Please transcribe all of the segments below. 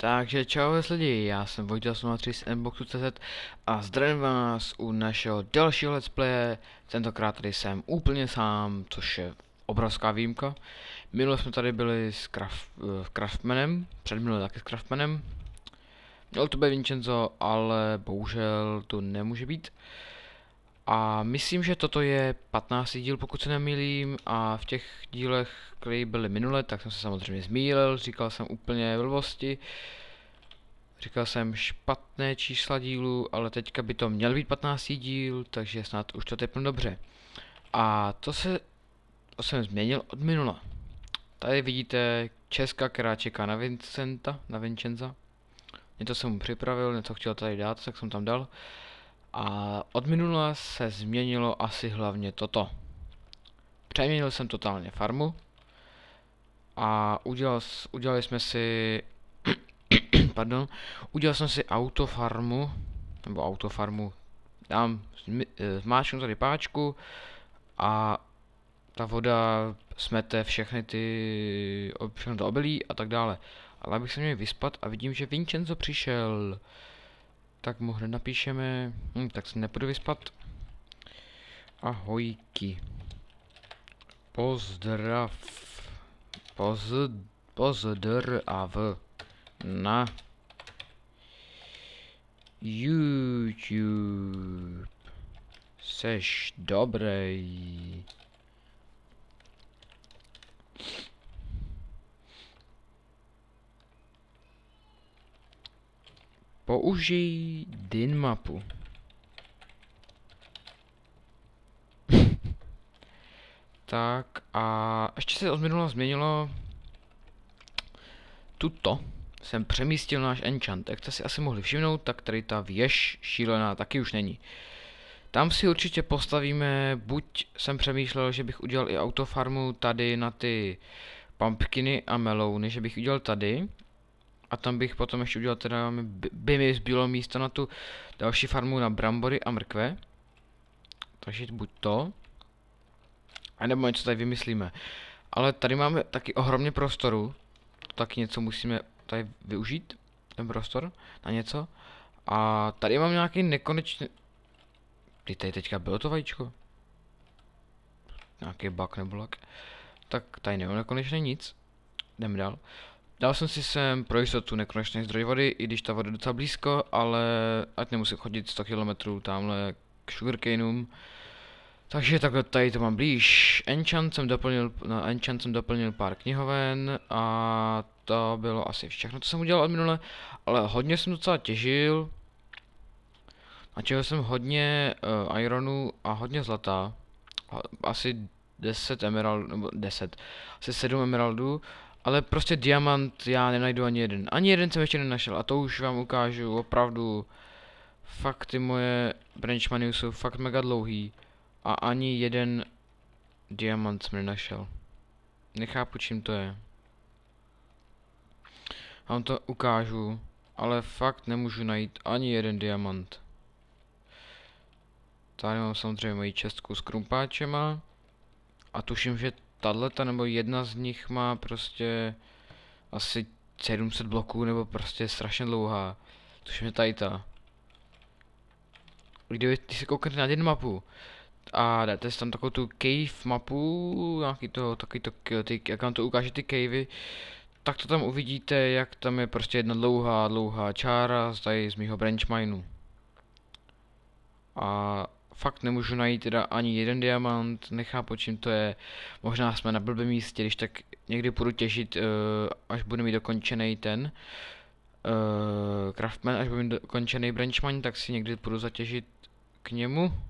Takže čau lidi, já jsem Vojta03 z Mboxu CZ a zdravím vás u našeho dalšího let's playe. Tentokrát tady jsem úplně sám, což je obrovská výjimka. Minule jsme tady byli s Craftmanem, předminule taky s Craftmanem. Měl to být Vincenzo, ale bohužel to nemůže být. A myslím, že toto je 15. díl, pokud se nemýlím, a v těch dílech, které byly minule, tak jsem se samozřejmě zmýlil, říkal jsem úplně blbosti. Říkal jsem špatné čísla dílu, ale teďka by to měl být 15. díl, takže snad už to typnu dobře. A to jsem změnil od minula. Tady vidíte Česka, která čeká na Vincenza. Něco jsem mu připravil, něco chtěl tady dát, tak jsem tam dal. A od minula se změnilo asi hlavně toto. Přeměnil jsem totálně farmu a udělal jsem si autofarmu, nebo zmáčknu tady páčku a ta voda smete všechny to obilí a tak dále. Ale abych se měl vyspat a vidím, že Vincenzo přišel. Tak mu hned napíšeme, tak se nepůjdu vyspat. Ahojky. Pozdrav. Pozdrav na YouTube. Seš dobrý. Použij DynMapu. Tak a ještě se od minula změnilo tuto. Jsem přemístil náš enchant. Jak jste si asi mohli všimnout, tak tady ta věž šílená taky už není. Tam si určitě postavíme, buď jsem přemýšlel, že bych udělal i autofarmu tady na ty pumpkiny a melouny, že bych udělal tady. A tam bych potom ještě udělal, teda by mi zbylo místo na tu další farmu na brambory a mrkve. Takže buď to. A nebo něco tady vymyslíme. Ale tady máme taky ohromně prostoru. Taky něco musíme tady využít. Ten prostor na něco. A tady mám nějaký nekonečný... Kdy tady teďka bylo to vajíčko? Nějaký bug nebo lak. Tak tady nemám nekonečný nic. Jdeme dál. Dal jsem si sem pro jistotu nekonečný zdroj vody, i když ta voda je docela blízko, ale ať nemusím chodit 100 km tamhle k sugarcaneům. Takže takhle tady to mám blíž. Na enchant jsem doplnil pár knihoven a to bylo asi všechno, co jsem udělal od minule, ale hodně jsem docela těžil. Načeho jsem hodně ironu a hodně zlata. Asi 10 emeraldů, nebo 10, asi 7 emeraldů. Ale prostě diamant já nenajdu ani jeden. Ani jeden jsem ještě nenašel a to už vám ukážu opravdu. Fakt ty moje branchmany jsou fakt mega dlouhý. A ani jeden diamant jsem nenašel. Nechápu, čím to je. Vám to ukážu, ale fakt nemůžu najít ani jeden diamant. Tady mám samozřejmě moji čestku s krumpáčema. A tuším, že tato nebo jedna z nich má prostě asi 700 bloků nebo prostě strašně dlouhá. Což je tady ta. Když se kouknete na jednu mapu a dáte si tam takovou tu cave mapu, nějaký to, taky to, jak vám to ukáže ty cavey, tak to tam uvidíte, jak tam je prostě jedna dlouhá čára tady z mýho branchminu. A fakt nemůžu najít teda ani jeden diamant, nechápu, čím to je. Možná jsme na blbém místě, když tak někdy půjdu těžit, až budu mít dokončený ten Craftman, až budu mít dokončený branchman, tak si někdy půjdu zatěžit k němu.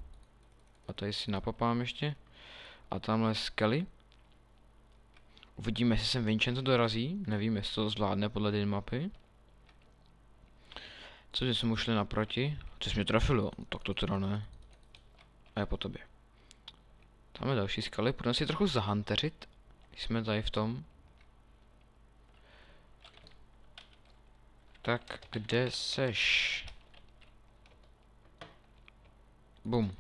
A tady si napapám ještě. A tamhle skelly. Uvidíme, jestli sem Vincenzo dorazí, nevím, jestli to zvládne podle DynMapy. Cože jsme ušli naproti? Což mě trafilo, no, tak to teda ne. A je po tobě. Tam je další skaly, půjdeme si trochu zahanteřit, když jsme tady v tom. Tak, kde seš? Bum.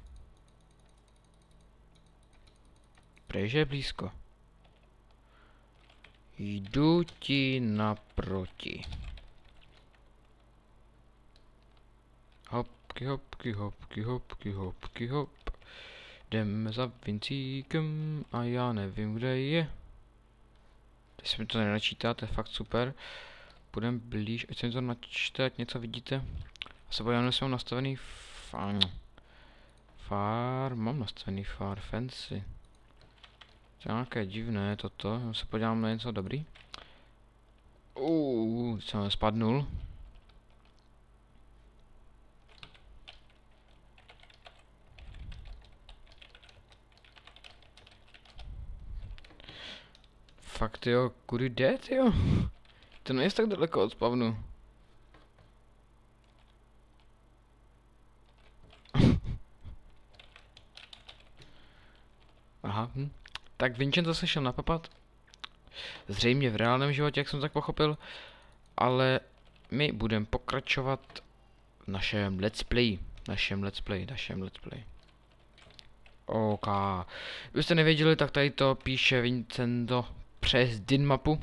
Prejže je blízko. Jdu ti naproti. hopky, hopky, hopky, hopky, hopky, hop. Jdeme za Vincíkem a já nevím, kde je. Když se mi to nenačítá, to je fakt super. Půjdeme blíž, ať se mi to načte, ať něco vidíte. A se bojím, že jsem nastavený far, mám nastavený far, fancy. To je nějaké divné toto, já se podívám na něco dobrý. Jsem spadnul. Fakt jo, kudy jde, tyjo? To nejsi tak daleko od spavnu. Aha, tak Vincenzo se šel napapat. Zřejmě v reálném životě, jak jsem tak pochopil. Ale my budeme pokračovat v našem let's play. OK. Kdybyste nevěděli, tak tady to píše Vincenzo přes DynMapu.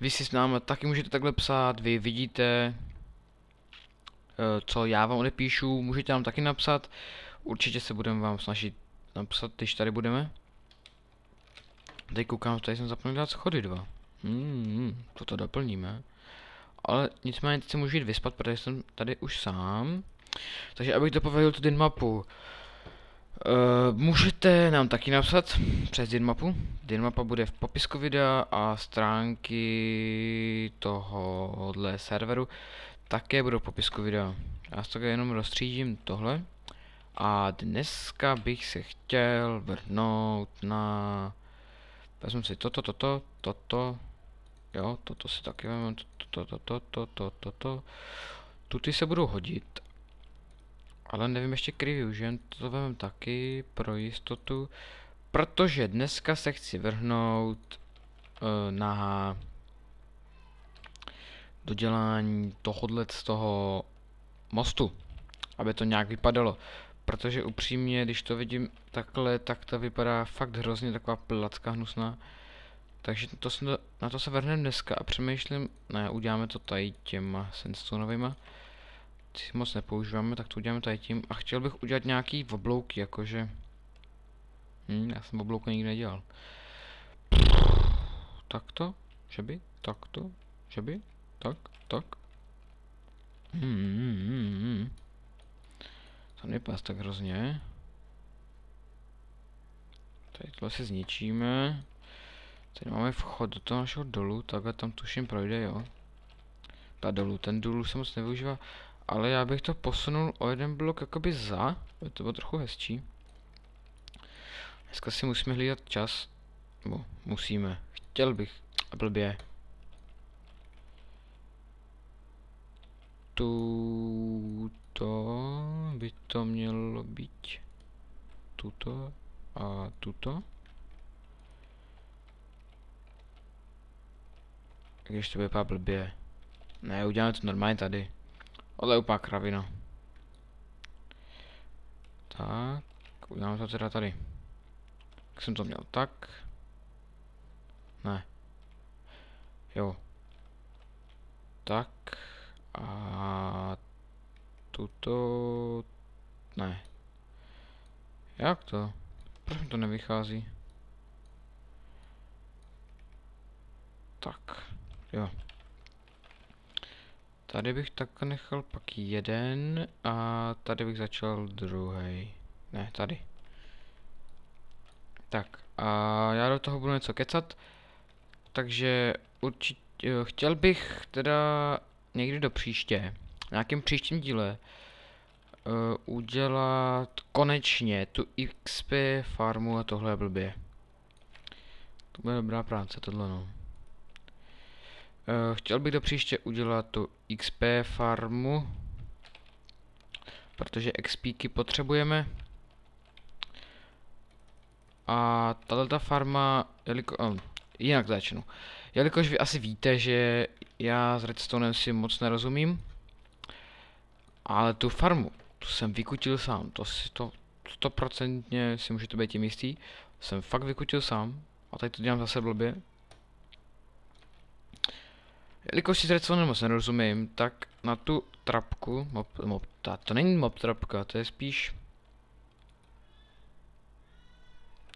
Vy si s námi taky můžete takhle psát, vy vidíte, co já vám odepíšu, můžete nám taky napsat. Určitě se budeme vám snažit napsat, když tady budeme. Teď koukám, tady jsem zapomněl dát schody 2. Toto doplníme. Ale nicméně teď se můžu jít vyspat, protože jsem tady už sám. Takže abych dopověděl tu DynMapu. Můžete nám taky napsat přes DynMapu. DynMapa bude v popisku videa a stránky tohohle serveru také budou v popisku videa. Já z toho jenom rozstřídím tohle. A dneska bych se chtěl vrhnout na... Vezmu si toto. Jo, toto si taky vezmu. Toto. Tuty se budou hodit. Ale nevím ještě který využijem, to vezmu taky pro jistotu. Protože dneska se chci vrhnout na dodělání tohodlet z toho mostu. Aby to nějak vypadalo. Protože upřímně, když to vidím takhle, tak to vypadá fakt hrozně, taková placka hnusná. Takže na to se vrhneme dneska a přemýšlím, ne, uděláme to tady těma sandstonovýma. Ty si moc nepoužíváme, tak to uděláme tady tím. A chtěl bych udělat nějaký oblouky, jakože... já jsem oblouky nikdy nedělal. Takto? Že by? Takto? Že by? Tak. To nepás tak hrozně. Tady tohle si zničíme. Tady máme vchod do toho našeho dolu, takhle tam tuším projde, jo. Ten dolů se moc nevyužívá, ale já bych to posunul o jeden blok jakoby za, aby to bylo trochu hezčí. Dneska si musíme hlídat čas, nebo musíme, chtěl bych, a blbě. Tuto by to mělo být, tuto a tuto. Když to vypadá blbě. Ne, uděláme to normálně tady. Ale úplná kravina. Tak, uděláme to teda tady. Jak jsem to měl, tak. Ne. Jo. Tak. A tuto... Ne. Jak to? Proč mi to nevychází? Tak. Jo. Tady bych tak nechal pak jeden a tady bych začal druhý. Ne, tady. Tak a já do toho budu něco kecat. Takže určitě chtěl bych teda někdy do příště, v nějakém příštím díle, udělat konečně tu XP farmu a tohle blbě. To bude dobrá práce, tohle no. Chtěl bych do příště udělat tu XP farmu, protože XPky potřebujeme. A tato farma, jinak začnu. Jelikož vy asi víte, že já s Redstonem si moc nerozumím, ale tu farmu, tu jsem vykutil sám, to si to 100% si můžete být tím jistý, jsem fakt vykutil sám a tady to dělám zase blbě. Jelikož si s Redstonem moc nerozumím, tak na tu trapku, to není mob trapka, to je spíš...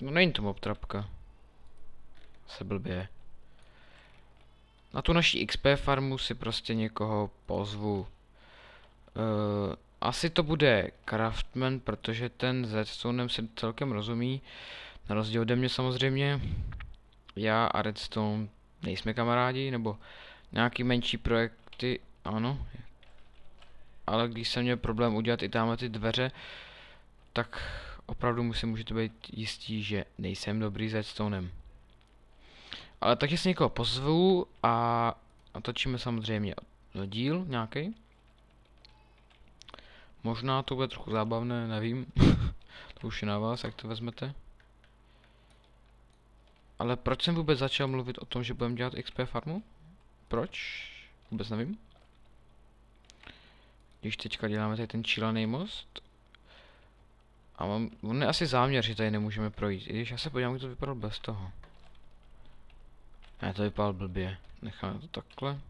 No není to mob trapka. Se blbě. Na tu naší XP farmu si prostě někoho pozvu. Asi to bude Craftman, protože ten s Redstonem se celkem rozumí. Na rozdíl ode mě samozřejmě. Já a Redstone nejsme kamarádi, nebo nějaký menší projekty, ano. Ale když jsem měl problém udělat i tamhle ty dveře, tak opravdu si můžete být jistí, že nejsem dobrý s Redstonem. Ale takže si někoho pozvu a natočíme samozřejmě díl nějaký. Možná to bude trochu zábavné, nevím. To už je na vás, jak to vezmete. Ale proč jsem vůbec začal mluvit o tom, že budeme dělat XP farmu? Proč? Vůbec nevím. Když teďka děláme tady ten čílaný most. A mám, on je asi záměr, že tady nemůžeme projít. I když já se podívám, jak to vypadalo bez toho. Ne, to vypadalo blbě. Necháme to takhle.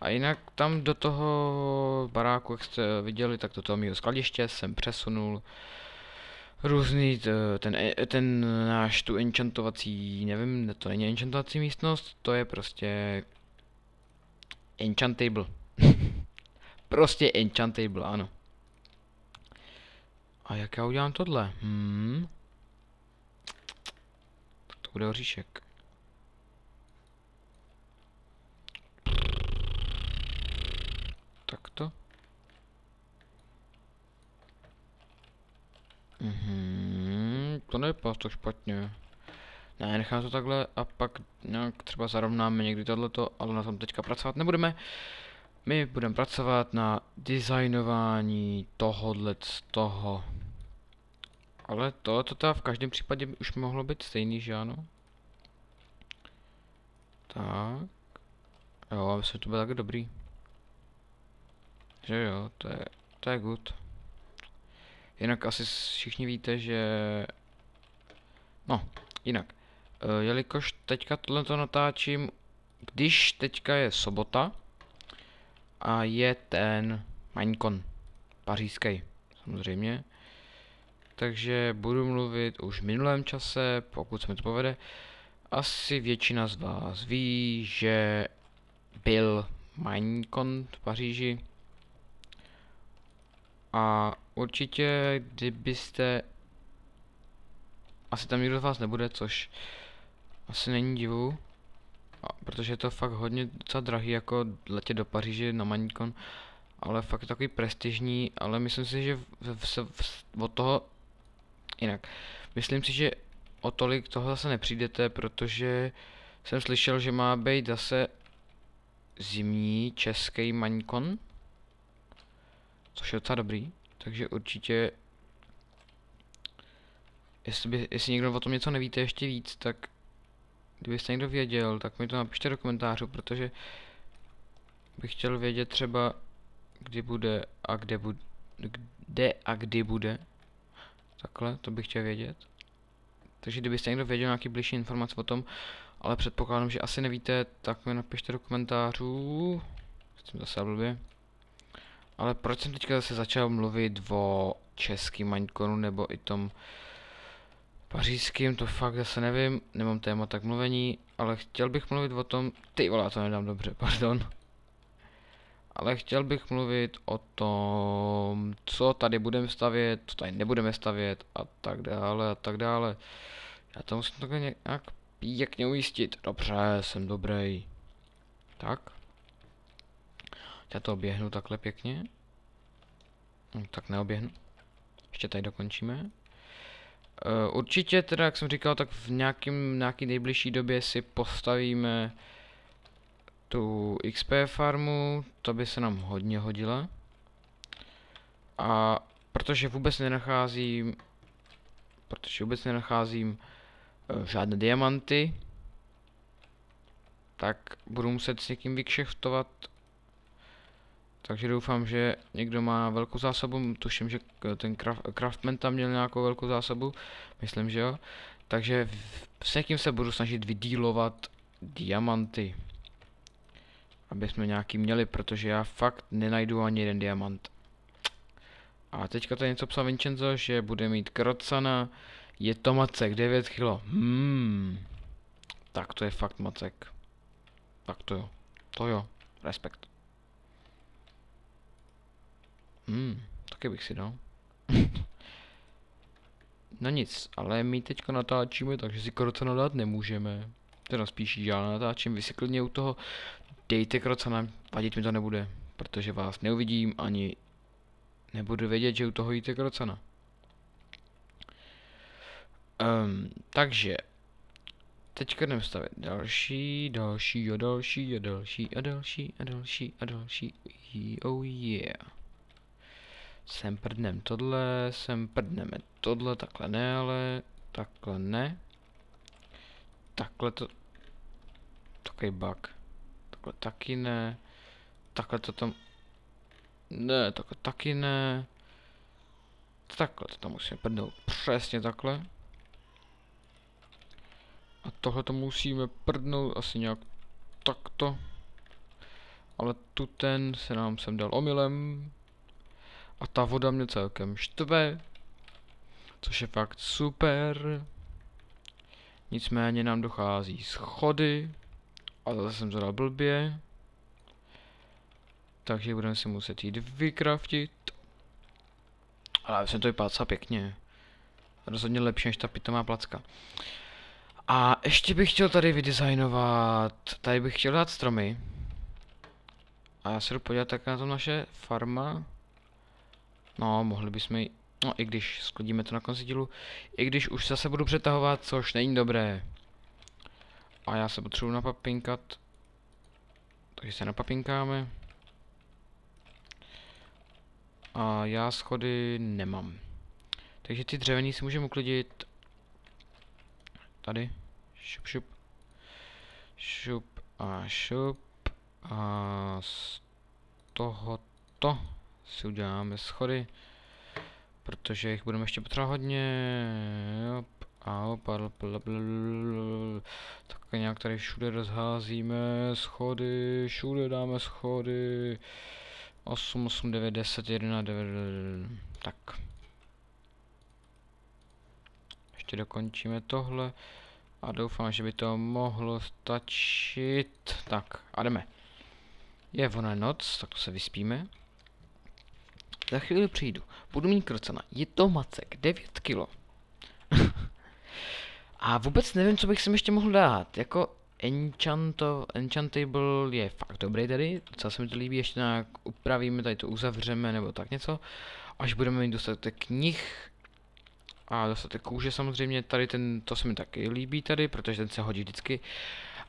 A jinak tam do toho baráku, jak jste viděli, tak do toho mýho skladiště jsem přesunul různý ten náš tu enchantovací, nevím, to není enchantovací místnost, to je prostě enchantable. Prostě enchantable, ano. A jak já udělám tohle? Tak to bude oříšek. Takto. To nevypadá to špatně. Ne, nechám to takhle a pak nějak třeba zarovnáme někdy tohleto, ale na tom teďka pracovat nebudeme. My budeme pracovat na designování tohodle z toho. Ale to teda v každém případě by už mohlo být stejný, že ano? Tak. Jo, a myslím, že to bylo tak dobrý. Že jo, to je good. Jinak asi všichni víte, že... No, jinak. Jelikož teďka tohleto natáčím, když teďka je sobota a je ten Maincon, pařížský, samozřejmě. Takže budu mluvit už v minulém čase, pokud se mi to povede. Asi většina z vás ví, že byl Maincon v Paříži. A určitě, kdybyste... Asi tam nikdo z vás nebude, což asi není divu. Protože je to fakt hodně docela drahý, jako letět do Paříže na Maincon. Ale fakt takový prestižní, ale myslím si, že od toho... Jinak. Myslím si, že o tolik toho zase nepřijdete, protože jsem slyšel, že má být zase zimní český Maincon. Což je docela dobrý, takže určitě... Jestli někdo o tom něco nevíte ještě víc, tak... Kdybyste někdo věděl, tak mi to napište do komentářů, protože... Bych chtěl vědět třeba, kdy bude a kde bude... Kde a kdy bude. Takhle, to bych chtěl vědět. Takže kdybyste někdo věděl nějaký bližší informace o tom, ale předpokládám, že asi nevíte, tak mi napište do komentářů. Jsem zase blbě. Ale proč jsem teďka zase začal mluvit o českým Mainconu nebo i tom pařížským, to fakt zase nevím, nemám téma tak mluvení, ale chtěl bych mluvit o tom, ty vole, to nedám dobře, pardon. Ale chtěl bych mluvit o tom, co tady budeme stavět, co tady nebudeme stavět a tak dále a tak dále. Já to musím takhle nějak pěkně ujistit, dobře, jsem dobrý. Tak. Já to oběhnu takhle pěkně. Tak neoběhnu. Ještě tady dokončíme. Určitě teda, jak jsem říkal, tak v nějaký nejbližší době si postavíme tu XP farmu. To by se nám hodně hodila. A protože vůbec nenacházím žádné diamanty, tak budu muset s někým vykšeftovat. Takže doufám, že někdo má velkou zásobu, tuším, že ten Craftman tam měl nějakou velkou zásobu, myslím, že jo. Takže s někým se budu snažit vydílovat diamanty. aby jsme nějaký měli, protože já fakt nenajdu ani jeden diamant. A teďka tady něco psal Vincenzo, že bude mít krocana, je to macek, 9 kg. Tak to je fakt macek. Tak to jo. To jo. Respekt. Taky bych si dal. No nic, ale my teďka natáčíme, takže si krocana dát nemůžeme. Teda spíš já natáčím, vy si klidně u toho dejte krocana, vadit mi to nebude, protože vás neuvidím ani nebudu vědět, že u toho jíte krocana. Takže teďka jdeme stavit další. Oh yeah. Sem prdnem tohle, sem prdneme tohle, takhle ne, ale takhle ne. Takhle to... Takový bug. Takhle taky ne. Takhle to tam... Ne, takhle taky ne. Takhle to tam musíme prdnout. Přesně takhle. A tohle to musíme prdnout asi nějak takto. Ale tu ten se nám sem dal omylem. A ta voda mě celkem štve, což je fakt super. Nicméně nám dochází schody, a zase jsem to dal blbě. Takže budeme si muset jít vykraftit. Ale jsem to vypácá pěkně. Rozhodně lepší než ta pitomá placka. A ještě bych chtěl tady vydesignovat, tady bych chtěl dát stromy. A já se jdu podívat tak na to naše farma. No, mohli bychom ji... No, i když sklidíme to na konci dílu. I když už zase budu přetahovat, což není dobré. A já se potřebuji napapinkat. Takže se napapinkáme. A já schody nemám. Takže ty dřevěný si můžeme uklidit. Tady. Šup, šup. Šup a šup. A z tohoto si uděláme schody, protože jich budeme ještě potřebovat hodně. Tak nějak tady všude rozházíme schody, všude dáme schody. 8, 9, 10, 11, 9, tak. Ještě dokončíme tohle a doufám, že by to mohlo stačit. Tak a jdeme. Je ona noc, tak to se vyspíme. Za chvíli přijdu, budu mít krocana, je to macek, 9 kilo. A vůbec nevím, co bych sem ještě mohl dát, jako enchantable je fakt dobrý tady, docela se mi to líbí, ještě nějak upravíme, tady to uzavřeme nebo tak něco. Až budeme mít dostatek knih a dostatek kůže samozřejmě, tady ten, to se mi taky líbí tady, protože ten se hodí vždycky.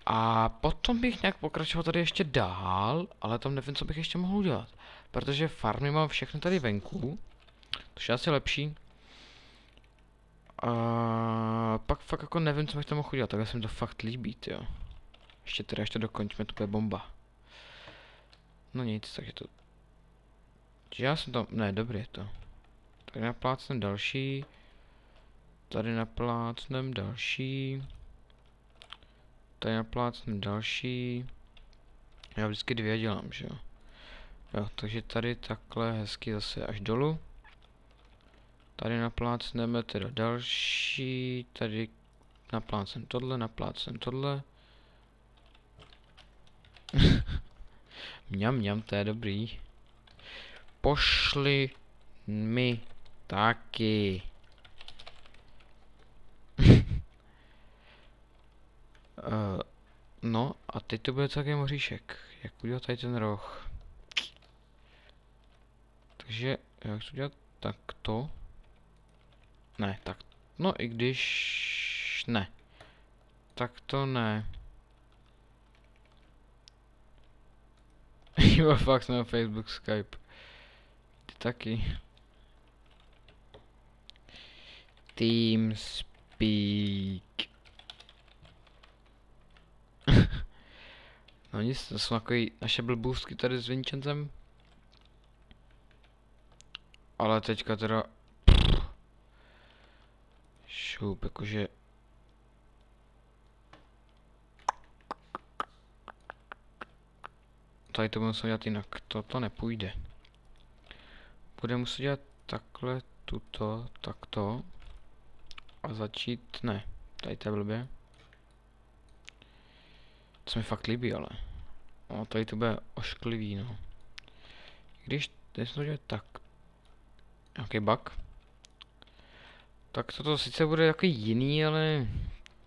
A potom bych nějak pokračoval tady ještě dál, ale tam nevím, co bych ještě mohl udělat. Protože farmy mám všechny tady venku, což je asi lepší. A pak fakt jako nevím, co bych tam mohl udělat, takhle se mi to fakt líbí, jo. Ještě teda, ještě dokončíme, to bude bomba. No nic, takže to... Já jsem tam... Ne, dobrý je to. Tady naplácnem další. Tady naplácnem další. Tady naplácnem další. Já vždycky dvě dělám, že jo. Jo, takže tady takhle hezky zase až dolů. Tady naplácneme teda další, tady naplácnem tohle, naplácnem tohle. Mňam, mňam, to je dobrý. Pošli mi taky. No a teď to bude celkem hoříšek. Jak udělat tady ten roh? Takže já chci dělat takto. Ne, tak. No i když ne. Tak to ne. Jo, fakt jsem na Facebook, Skype. Ty taky. TeamSpeak. No nic, to jsou takový naše blbůstky tady s Vincencem. Ale teďka teda... Šup, jakože... Tady to budu muset dělat jinak, toto nepůjde. Budeme muset dělat takhle, tuto, takto. A začít, ne, tady to je blbě. To se mi fakt líbí, ale. O, tady to bude ošklivý, no. Když, tady se to dělá tak. Jaký bug. Tak toto sice bude taky jiný, ale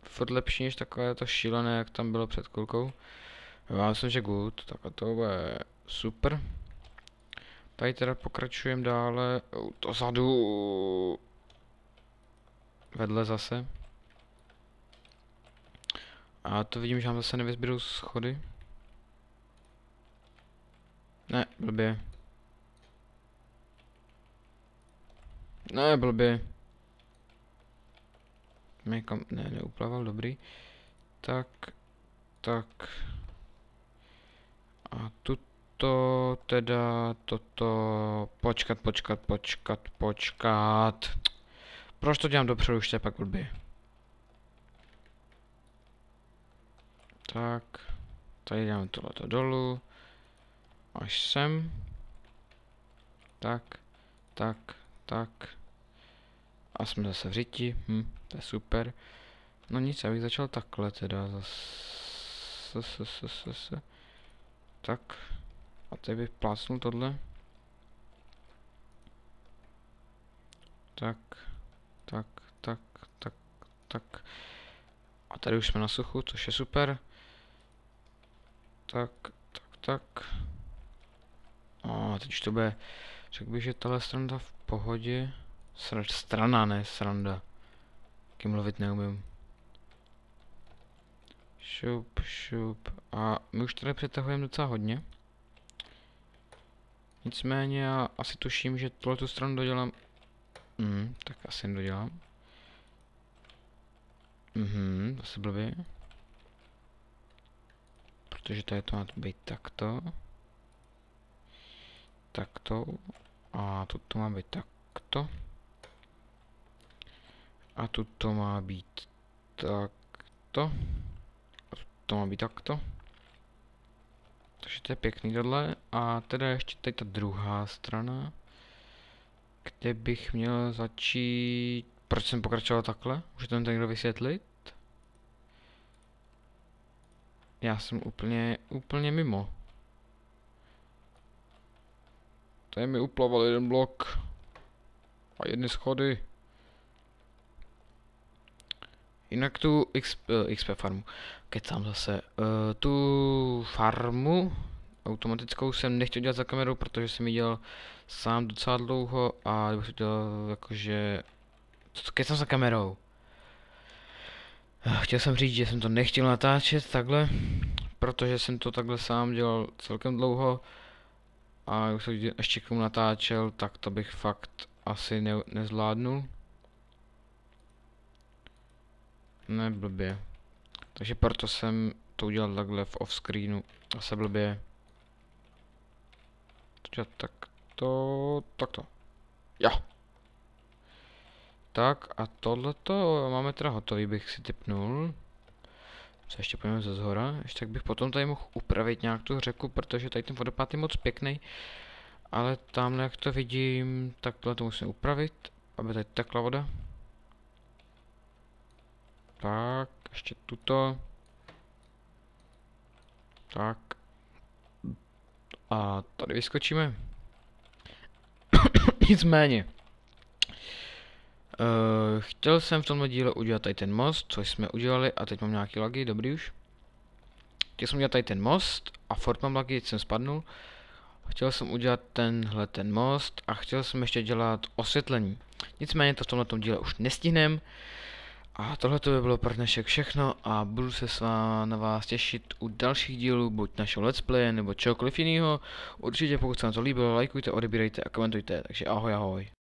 furt lepší než takové to šílené, jak tam bylo před chvilkou. Já myslím, že good, tak a to bude super. Tady teda pokračujeme dále, dozadu. Vedle zase. A to vidím, že nám zase nevyzbydou schody. Ne, blbě. Ne, blbě. Někam, ne, neuplaval, dobrý. Tak, tak. A tuto, teda, toto, počkat. Proč to dělám dopředu, už to je pak blbě. Tak, tady dělám tohleto dolů. Až sem. Tak. A jsme zase v říti, to je super. No nic, já bych začal takhle teda zase. Tak, a teď bych plácnul tohle. Tak. A tady už jsme na suchu, což je super. Tak. A teď už to bude, řekl bych, že tahle strana v pohodě. Strana, ne sranda. Kým mluvit neumím. Šup. A my už tady přetahujeme docela hodně. Nicméně já asi tuším, že tohletu stranu dodělám. Tak asi nedodělám. Zase blbě. Protože tady to má být takto. Takto. A toto má být takto. A tuto má být takto. A to má být takto. Takže to je pěkný tohle. A teda ještě tady ta druhá strana. Kde bych měl začít? Proč jsem pokračoval takhle? Může to někdo vysvětlit? Já jsem úplně mimo. Tady mi uplaval jeden blok. A jedny schody. Jinak tu XP farmu, kecám zase, tu farmu automatickou jsem nechtěl dělat za kamerou, protože jsem ji dělal sám docela dlouho a kdybych to dělal jakože, co kecám za kamerou. Chtěl jsem říct, že jsem to nechtěl natáčet takhle, protože jsem to takhle sám dělal celkem dlouho a když jsem ještě k tomu natáčel, tak to bych fakt asi nezvládnul. Ne, blbě. Takže proto jsem to udělal takhle v offscreenu. Zase blbě. Takto. Jo. Tak a tohleto máme teda hotový, bych si tipnul. Co ještě pojďme ze zhora. Ještě tak bych potom tady mohl upravit nějak tu řeku, protože tady ten vodopád je moc pěkný. Ale tamhle, jak to vidím, takhle to musím upravit, aby tady takla voda. Tak, ještě tuto. Tak. A tady vyskočíme. Nicméně. Chtěl jsem v tomhle díle udělat tady ten most, což jsme udělali a teď mám nějaký lagy, dobrý už. Chtěl jsem udělat tady ten most a fort mám lagy, teď jsem spadnul. Chtěl jsem udělat tenhle ten most a chtěl jsem ještě dělat osvětlení. Nicméně to v tomhle díle už nestihneme. A tohle by bylo pro dnešek všechno a budu se s vámi na vás těšit u dalších dílů, buď našeho let's play nebo čehokoliv jiného. Určitě pokud se vám to líbilo, lajkujte, odebírejte a komentujte, takže ahoj.